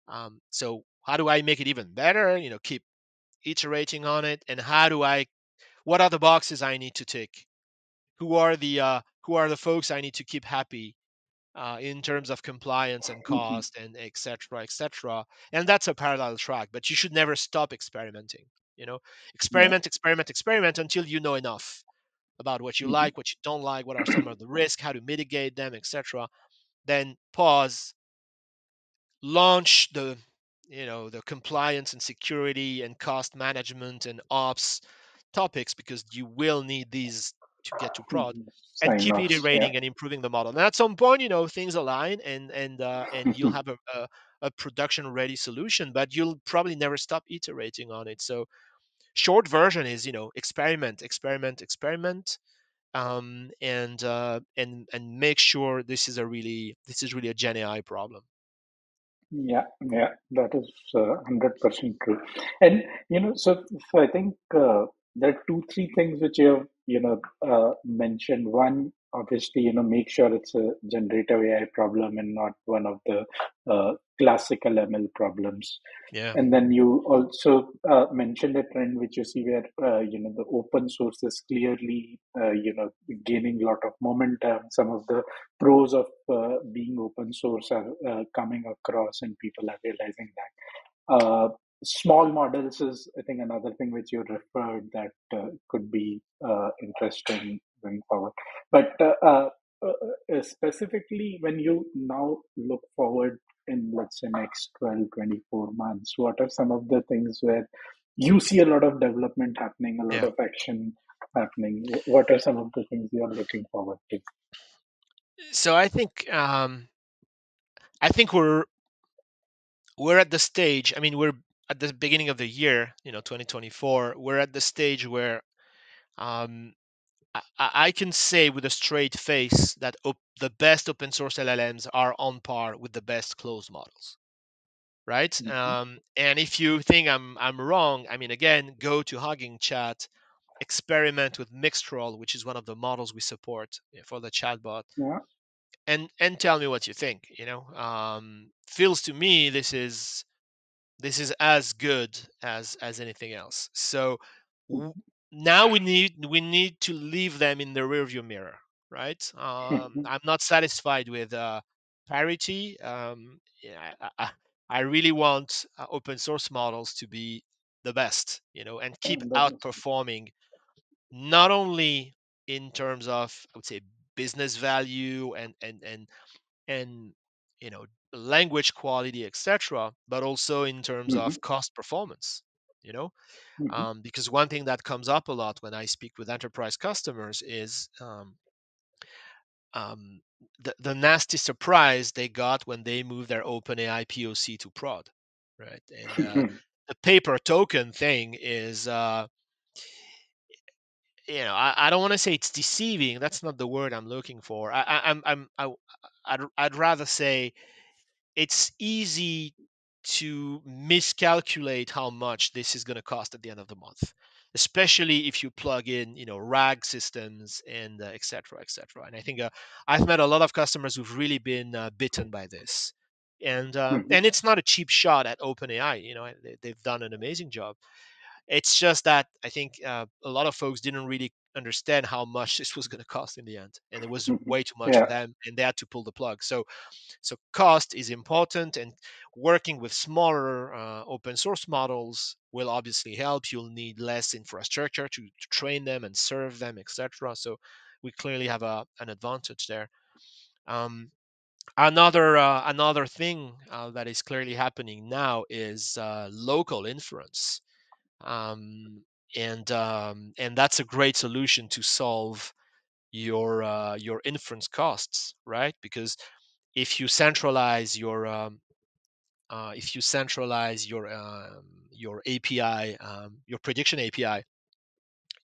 um, so how do I make it even better? You know, keep iterating on it. And how do I, what are the boxes I need to tick? Who are the uh, who are the folks I need to keep happy? Uh, in terms of compliance and cost mm-hmm. and et cetera, et cetera. And that's a parallel track, but you should never stop experimenting, you know, experiment, yeah. experiment, experiment until you know enough about what you mm-hmm. like, what you don't like, what are some of the risks, how to mitigate them, et cetera. Then pause, launch the, you know, the compliance and security and cost management and ops topics, because you will need these to get to prod, and Same keep enough. iterating yeah. and improving the model. And at some point, you know, things align, and and uh, and you'll have a, a, a production-ready solution. But you'll probably never stop iterating on it. So, short version is, you know, experiment, experiment, experiment, um, and uh, and and make sure this is a really this is really a Gen A I problem. Yeah, yeah, that is one hundred percent true. And you know, so so I think uh, there are two three things which you have. you know, uh, mentioned. One, obviously, you know, make sure it's a generative A I problem and not one of the uh, classical M L problems. Yeah. And then you also uh, mentioned a trend which you see where, uh, you know, the open source is clearly, uh, you know, gaining a lot of momentum. Some of the pros of uh, being open source are uh, coming across and people are realizing that. Uh, Small models is, I think, another thing which you referred that uh, could be uh, interesting going forward. But uh, uh, uh, specifically, when you now look forward in, let's say, next twelve, twenty-four months, what are some of the things where you see a lot of development happening, a lot yeah. of action happening? What are some of the things you are looking forward to? So I think, um, I think we're we're at the stage. I mean, we're at the beginning of the year, you know, twenty twenty-four, we're at the stage where um, I, I can say with a straight face that op- the best open source L L Ms are on par with the best closed models, right? Mm-hmm. Um, and if you think I'm I'm wrong, I mean, again, go to Hugging Chat, experiment with Mixtral, which is one of the models we support for the chatbot, yeah. and and tell me what you think. You know, um, feels to me this is. This is as good as as anything else. So now we need we need to leave them in the rearview mirror, right? Um, I'm not satisfied with uh, parity. Um, yeah, I, I really want uh, open source models to be the best, you know, and keep outperforming not only in terms of, I would say, business value and and and and you know, language quality, et cetera, but also in terms mm-hmm. of cost performance, you know, mm-hmm. um, because one thing that comes up a lot when I speak with enterprise customers is um, um, the, the nasty surprise they got when they moved their OpenAI P O C to prod, right? And uh, the paper token thing is, uh, you know, I, I don't want to say it's deceiving. That's not the word I'm looking for. I, I, I'm, I'm, I, I'd, I'd rather say it's easy to miscalculate how much this is going to cost at the end of the month, especially if you plug in, you know, RAG systems and uh, et cetera, et cetera. And I think uh, I've met a lot of customers who've really been uh, bitten by this, and uh, mm-hmm. and it's not a cheap shot at OpenAI. You know, they, they've done an amazing job. It's just that I think uh, a lot of folks didn't really understand how much this was going to cost in the end, and it was way too much yeah. for them, and they had to pull the plug. So, so cost is important, and working with smaller uh, open source models will obviously help. You'll need less infrastructure to, to train them and serve them, et cetera. So, we clearly have a, an advantage there. Um, another uh, another thing uh, that is clearly happening now is uh, local inference. Um, and um, and that's a great solution to solve your uh, your inference costs, right? Because if you centralize your um, uh, if you centralize your um, your A P I, um, your prediction A P I,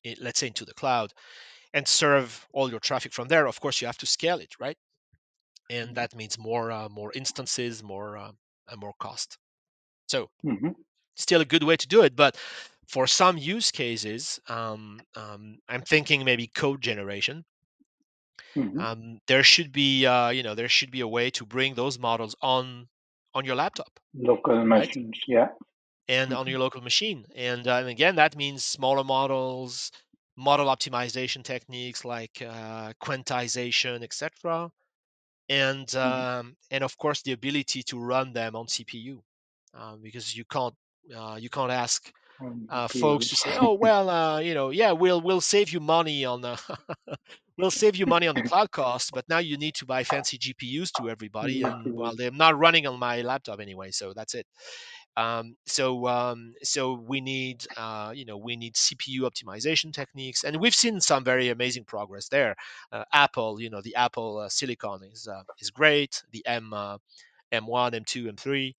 it, let's say into the cloud, and serve all your traffic from there, of course you have to scale it, right? And that means more uh, more instances, more uh, and more cost. So mm-hmm. still a good way to do it, but for some use cases, um, um, I'm thinking maybe code generation. Mm-hmm. Um, there should be, uh, you know, there should be a way to bring those models on on your laptop, local right? machines, yeah, and mm-hmm. on your local machine. And, uh, and again, that means smaller models, model optimization techniques like uh, quantization, et cetera, and mm-hmm. um, and of course the ability to run them on C P U, um, because you can't uh, you can't ask. Uh, folks to say, oh well, uh, you know, yeah, we'll we'll save you money on the we'll save you money on the cloud cost, but now you need to buy fancy G P Us to everybody, and well, they're not running on my laptop anyway, so that's it. Um, so um, so we need uh, you know we need C P U optimization techniques, and we've seen some very amazing progress there. Uh, Apple, you know, the Apple uh, silicon is uh, is great. The M uh, M one, M two, M three.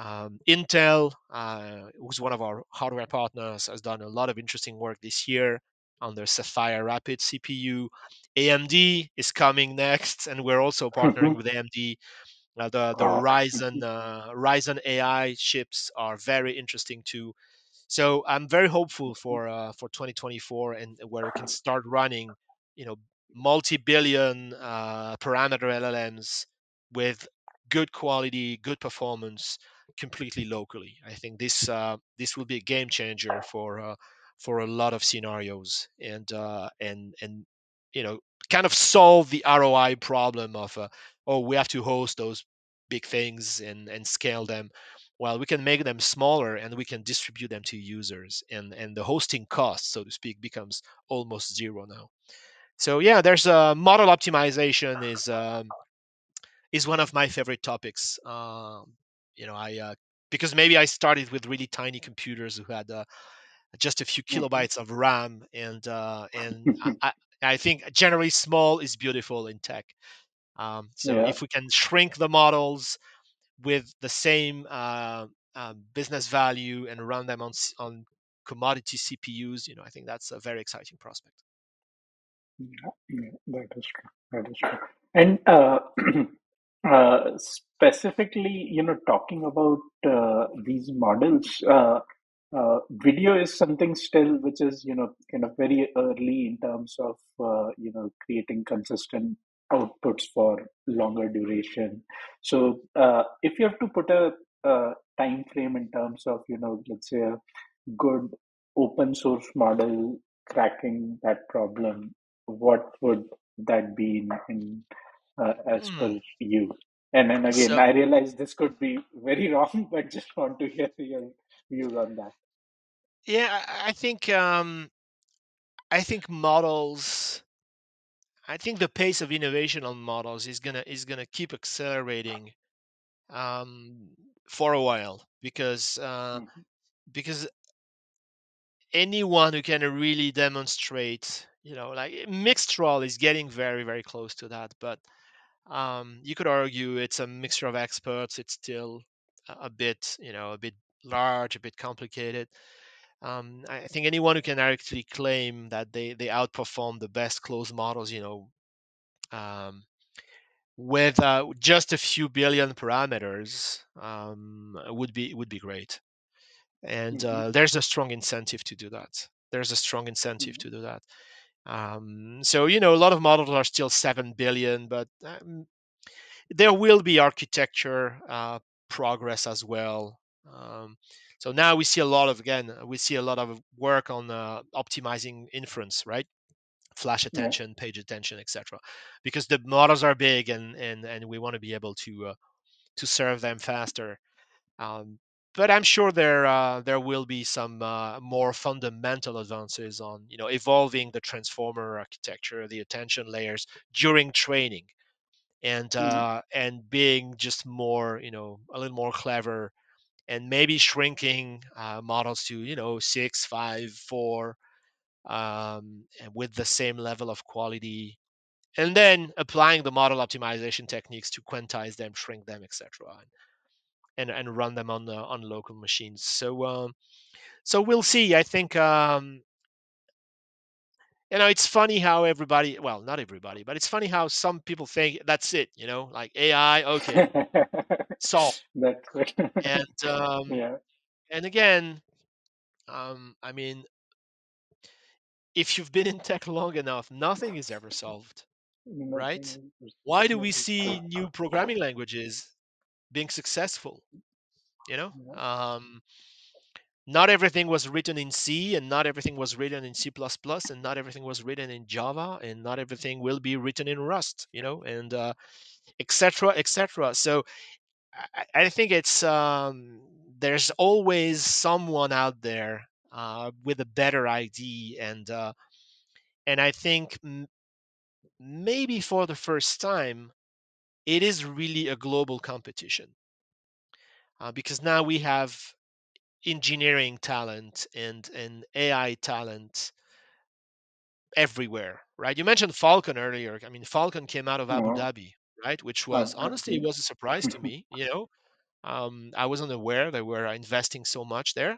Um, Intel, uh, who's one of our hardware partners, has done a lot of interesting work this year on their Sapphire Rapids C P U. A M D is coming next, and we're also partnering with A M D. Uh, the the oh. Ryzen uh, Ryzen A I chips are very interesting too. So I'm very hopeful for uh, for twenty twenty-four, and where we can start running, you know, multi-billion uh, parameter L L Ms with good quality, good performance, completely locally. I think this uh, this will be a game changer for uh, for a lot of scenarios, and uh, and and you know, kind of solve the R O I problem of uh, oh, we have to host those big things and and scale them. Well, we can make them smaller and we can distribute them to users, and and the hosting cost, so to speak, becomes almost zero now. So yeah, there's a uh, model optimization is um, is one of my favorite topics. Um, You know, I uh, because maybe I started with really tiny computers who had uh, just a few kilobytes of RAM, and uh, and I, I think generally small is beautiful in tech. Um, so yeah. if we can shrink the models with the same uh, uh, business value and run them on on commodity C P Us, you know, I think that's a very exciting prospect. Yeah, yeah, that is true. That is true. And uh, Uh, specifically, you know, talking about uh, these models, uh, uh, video is something still which is, you know, kind of very early in terms of, uh, you know, creating consistent outputs for longer duration. So uh, if you have to put a, a time frame in terms of, you know, let's say a good open source model cracking that problem, what would that be in, in Uh, as mm. per you? And then again, so, I realize this could be very wrong, but just want to hear your views on that. Yeah, I think um, I think models. I think the pace of innovation on models is gonna is gonna keep accelerating um, for a while, because uh, mm-hmm. because anyone who can really demonstrate, you know, like Mixtral is getting very very close to that, but. Um, you could argue it's a mixture of experts. It's still a bit, you know, a bit large, a bit complicated. Um, I think anyone who can actually claim that they, they outperform the best closed models, you know, um, with uh, just a few billion parameters um, would be would be great. And mm-hmm. uh, there's a strong incentive to do that. There's a strong incentive mm-hmm. to do that. Um, so, you know, a lot of models are still seven billion, but um, there will be architecture uh, progress as well. Um, so now we see a lot of, again, we see a lot of work on uh, optimizing inference, right? Flash attention, yeah. page attention, et cetera. Because the models are big, and, and, and we want to be able to uh, to serve them faster. Um, But I'm sure there uh, there will be some uh, more fundamental advances on, you know, evolving the transformer architecture, the attention layers during training, and uh, mm-hmm. and being just more, you know, a little more clever and maybe shrinking uh, models to, you know, six, five, four, um, and with the same level of quality, and then applying the model optimization techniques to quantize them, shrink them, et cetera, and and run them on the, on local machines. So um, so we'll see. I think um, you know, it's funny how everybody, well, not everybody, but it's funny how some people think that's it. You know, like A I, okay, solved. That's right. And um, yeah. And again, um, I mean, if you've been in tech long enough, nothing is ever solved, right? Why do we see new programming languages being successful? You know, um, not everything was written in C, and not everything was written in C plus plus, and not everything was written in Java, and not everything will be written in Rust, you know, and uh, et cetera, et cetera. So I, I think it's, um, there's always someone out there uh, with a better idea. And, uh, and I think m maybe for the first time, it is really a global competition, uh, because now we have engineering talent and, and A I talent everywhere, right? You mentioned Falcon earlier. I mean, Falcon came out of Abu yeah. Dhabi, right? Which was, honestly, it was a surprise to me, you know? Um, I wasn't aware they were investing so much there.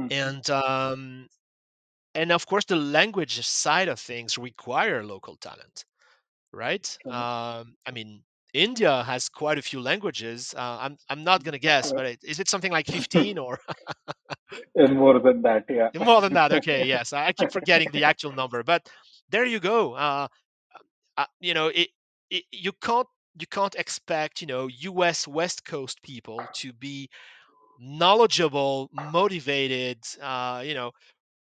Mm-hmm. And, um, and of course, the language side of things require local talent. Right? Um, I mean, India has quite a few languages. Uh, I'm I'm not gonna guess, but it, is it something like fifteen or? More than that, yeah. More than that. Okay, yes. I keep forgetting the actual number, but there you go. Uh, uh, you know, it, it you can't you can't expect, you know, U S West Coast people to be knowledgeable, motivated, uh, you know,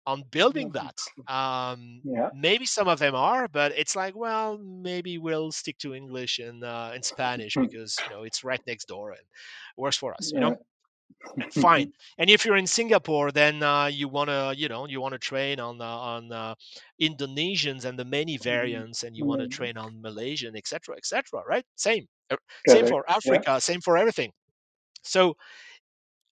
on building that. Um, yeah. Maybe some of them are, but it's like, well, maybe we'll stick to English and, uh, and Spanish because, you know, it's right next door and works for us, yeah. you know, fine. And if you're in Singapore, then uh, you want to, you know, you want to train on, uh, on uh, Indonesians and the many variants, and you want to train on Malaysian, et cetera, et cetera, right? Same, same for Africa, yeah. same for everything. So,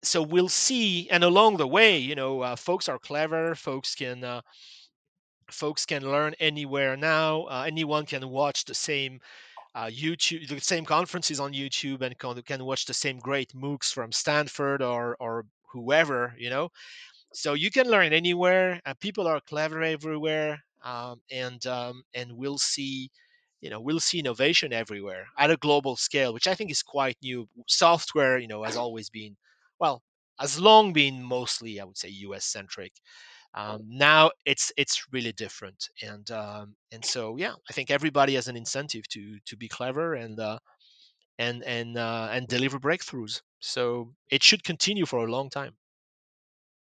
So we'll see, and along the way, you know, uh, folks are clever. Folks can, uh, folks can learn anywhere now. Uh, anyone can watch the same uh, YouTube, the same conferences on YouTube, and can, can watch the same great MOOCs from Stanford or or whoever, you know. So you can learn anywhere. Uh, people are clever everywhere, um, and um, and we'll see. You know, we'll see innovation everywhere at a global scale, which I think is quite new. Software, you know, has always been. Well, as long been mostly, I would say, U S centric. Um, now it's it's really different, and um, and so yeah, I think everybody has an incentive to to be clever and uh, and and uh, and deliver breakthroughs. So it should continue for a long time.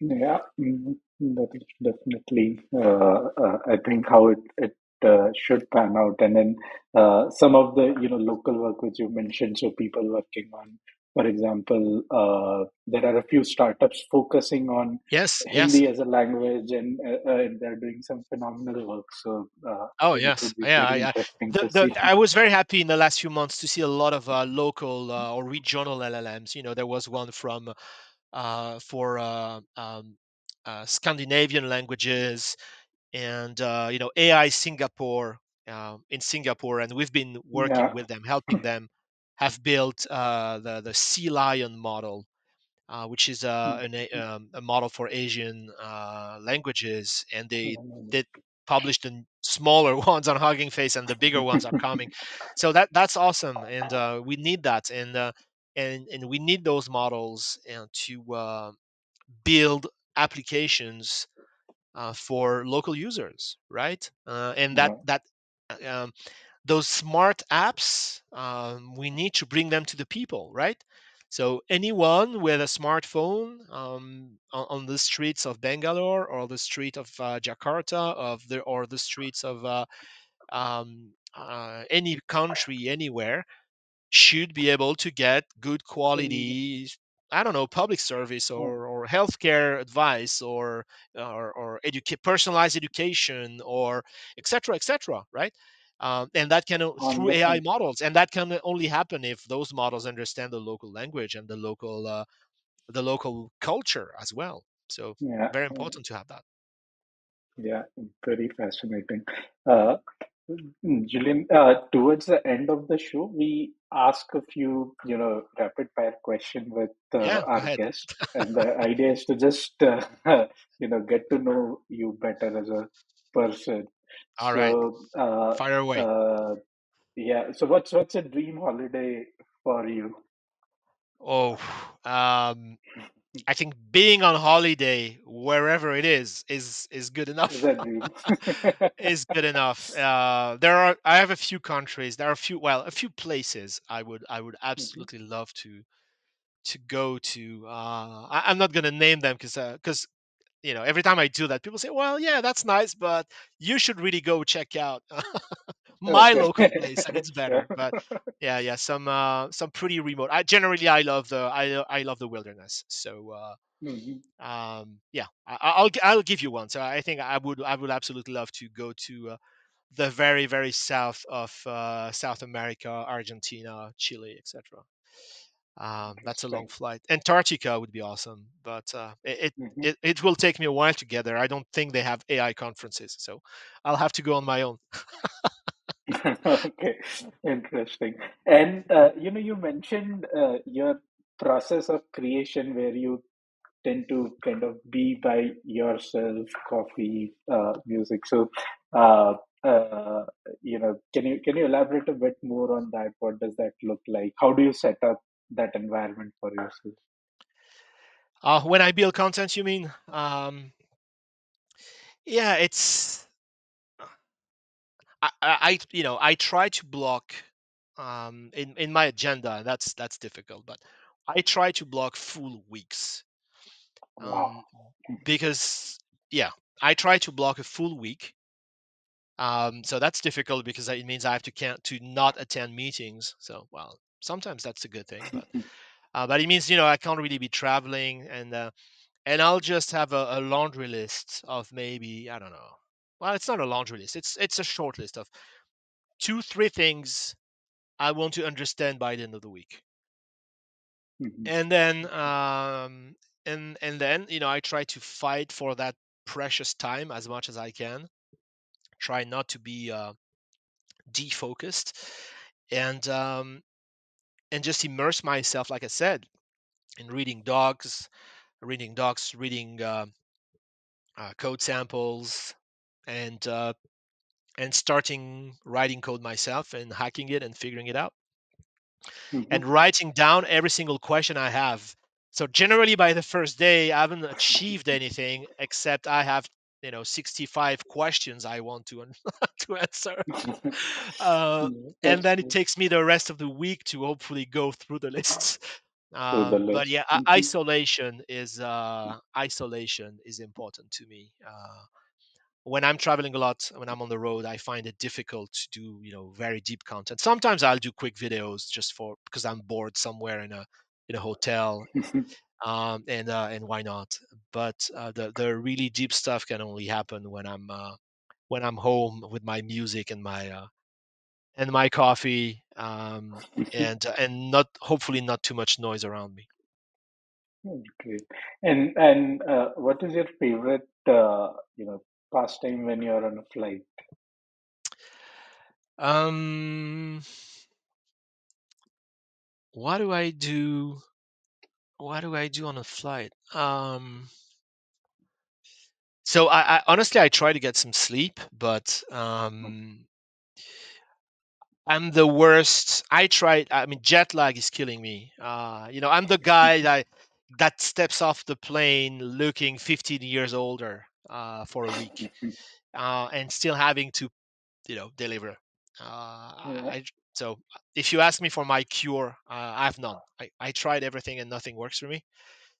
Yeah, that is definitely. Uh, uh, I think how it it uh, should pan out, and then uh, some of the you know local work which you mentioned. So people working on. For example, uh, there are a few startups focusing on yes, Hindi yes. as a language, and, uh, and they're doing some phenomenal work. So, uh, oh yes, yeah, yeah. The, the, I was very happy in the last few months to see a lot of uh, local uh, or regional L L Ms. You know, there was one from uh, for uh, um, uh, Scandinavian languages, and uh, you know, A I Singapore uh, in Singapore, and we've been working yeah. with them, helping them. Have built uh, the the Sea Lion model, uh, which is uh, an, a um, a model for Asian uh, languages, and they they published the smaller ones on Hugging Face, and the bigger ones are coming. So that that's awesome, and uh, we need that, and uh, and and we need those models you know, to uh, build applications uh, for local users, right? Uh, and that yeah. that. Um, Those smart apps, um, we need to bring them to the people, right? So anyone with a smartphone um, on, on the streets of Bangalore or the street of uh, Jakarta of the, or the streets of uh, um, uh, any country, anywhere, should be able to get good quality, I don't know, public service or, or healthcare advice or, or, or educa- personalized education or et cetera, et cetera, right? Um, and that can through A I models, and that can only happen if those models understand the local language and the local uh, the local culture as well. So yeah. very important to have that. Yeah, very fascinating. Uh, Julien, uh, towards the end of the show, we ask a few, you know, rapid fire question with uh, yeah, our guest, and the idea is to just, uh, you know, get to know you better as a person. All so, right, uh, fire away. Uh, yeah. So, what's what's a dream holiday for you? Oh, um, I think being on holiday wherever it is is is good enough. Is good enough. Uh, there are I have a few countries. There are a few well, a few places I would I would absolutely mm-hmm. love to to go to. Uh, I, I'm not gonna name them because because uh, you know every time I do that, people say, "Well, yeah, that's nice, but you should really go check out." My okay. local place, and it's better. But yeah, yeah, some uh, some pretty remote. I generally I love the I I love the wilderness. So uh, mm-hmm. um, yeah, I, I'll I'll give you one. So I think I would I would absolutely love to go to uh, the very very south of uh, South America, Argentina, Chile, et cetera. Um, that's a long flight. Antarctica would be awesome, but uh, it, mm-hmm. it it will take me a while to get there. I don't think they have A I conferences, so I'll have to go on my own. Okay, interesting. And uh, you know, you mentioned uh, your process of creation, where you tend to kind of be by yourself, coffee, uh, music. So, uh, uh, you know, can you can you elaborate a bit more on that? What does that look like? How do you set up that environment for yourself? Uh, when I build content, you mean? Um, yeah, it's. I, I, you know, I try to block um, in in my agenda. That's that's difficult, but I try to block full weeks um, wow. because yeah, I try to block a full week. Um, so that's difficult because it means I have to can't to not attend meetings. So well, sometimes that's a good thing, but uh, but it means you know I can't really be traveling, and uh, and I'll just have a, a laundry list of maybe I don't know. Well, it's not a laundry list. It's it's a short list of two, three things I want to understand by the end of the week, mm-hmm. and then um, and and then you know I try to fight for that precious time as much as I can. Try not to be uh, defocused, and um, and just immerse myself, like I said, in reading docs, reading docs, reading uh, uh, code samples. And uh, and starting writing code myself and hacking it and figuring it out, mm-hmm. and writing down every single question I have. So generally by the first day, I haven't achieved anything except I have you know sixty-five questions I want to to answer, uh, and then it takes me the rest of the week to hopefully go through the lists. Um, so the but yeah, mm-hmm. isolation is uh, isolation is important to me. Uh, When I'm traveling a lot, when I'm on the road, I find it difficult to do, you know, very deep content. Sometimes I'll do quick videos just for because I'm bored somewhere in a in a hotel, um, and uh, and why not? But uh, the the really deep stuff can only happen when I'm uh, when I'm home with my music and my uh, and my coffee, um, and and not hopefully not too much noise around me. Great. And and uh, what is your favorite, uh, you know? pastime when you're on a flight? Um, what do I do? What do I do on a flight? Um, so I, I honestly I try to get some sleep, but um, I'm the worst. I tried. I mean, jet lag is killing me. Uh, you know, I'm the guy that that steps off the plane looking fifteen years older. Uh, for a week, uh, and still having to, you know, deliver. Uh, yeah. I, so if you ask me for my cure, uh, I have none. I, I tried everything and nothing works for me.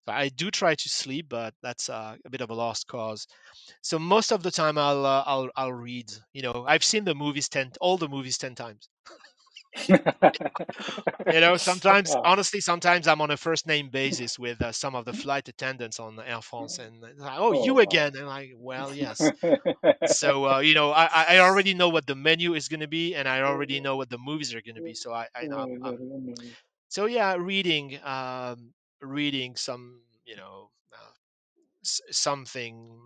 So I do try to sleep, but that's uh, a bit of a lost cause. So most of the time I'll uh, I'll I'll read. You know, I've seen the movies ten, all the movies ten times. You know, sometimes honestly, sometimes I'm on a first name basis with uh, some of the flight attendants on Air France, and like, oh, oh, you again? And like, well, yes. So uh, you know, I, I already know what the menu is going to be, and I already know what the movies are going to be. So I, I know. I'm, I'm... So yeah, reading. Um, reading some, you know, uh, s- something,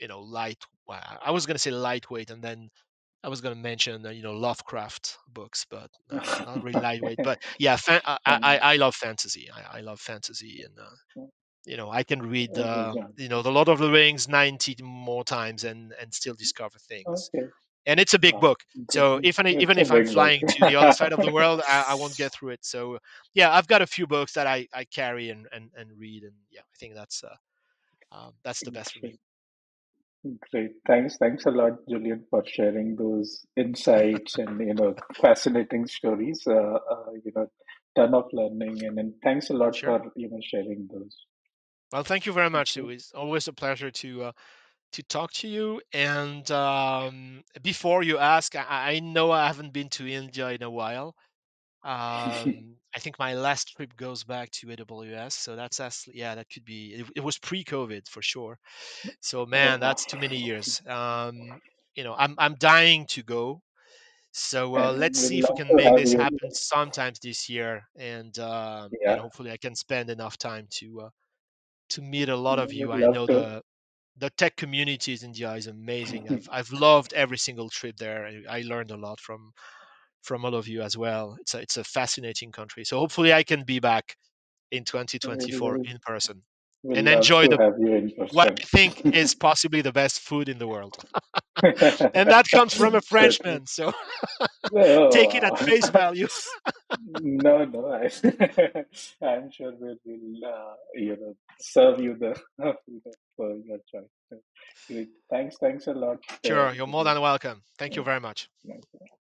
you know, light. I was going to say lightweight, and then I was going to mention, uh, you know, Lovecraft books, but that's not really lightweight. But yeah, fan- I, I I love fantasy. I, I love fantasy, and uh, you know, I can read, Okay, uh, yeah. you know, The Lord of the Rings ninety more times and and still discover things. Okay. And it's a big Wow. book. So Interesting. even i- It's even a if I'm big book. flying to the other side of the world, I, I won't get through it. So yeah, I've got a few books that I, I carry and, and, and read, and yeah, I think that's uh, um, that's the best for me. Great. Great. Thanks. Thanks a lot, Julian, for sharing those insights and, you know, fascinating stories. Uh, uh, you know, ton of learning, and, and thanks a lot Sure. for, you know, sharing those. Well, thank you very much. It Okay. was always a pleasure to uh, to talk to you. And um, before you ask, I, I know I haven't been to India in a while. Um, I think my last trip goes back to A W S, so that's us. Yeah, that could be. It, it was pre-COVID for sure. So Oh man, wow. that's too many years. Um, you know, I'm I'm dying to go. So uh, And let's we'd see if we love can to make have this you. happen sometimes this year, and uh, and Yeah. hopefully I can spend enough time to uh, to meet a lot of you. We'd I love know to. the the tech communities in India is amazing. I've I've loved every single trip there, and I learned a lot from from all of you as well. It's a, it's a fascinating country. So hopefully I can be back in We'd twenty twenty-four in person we'd and love enjoy to the have you in what I person. think is possibly the best food in the world. And that comes from a Certainly. Frenchman. So take it at Oh. face value. No, no, I, I'm sure we will, uh, you know, serve you the you know, for your choice. So, great. Thanks, thanks a lot, uh, Sure, you're more Julian. than welcome. Thank you very much. Yeah.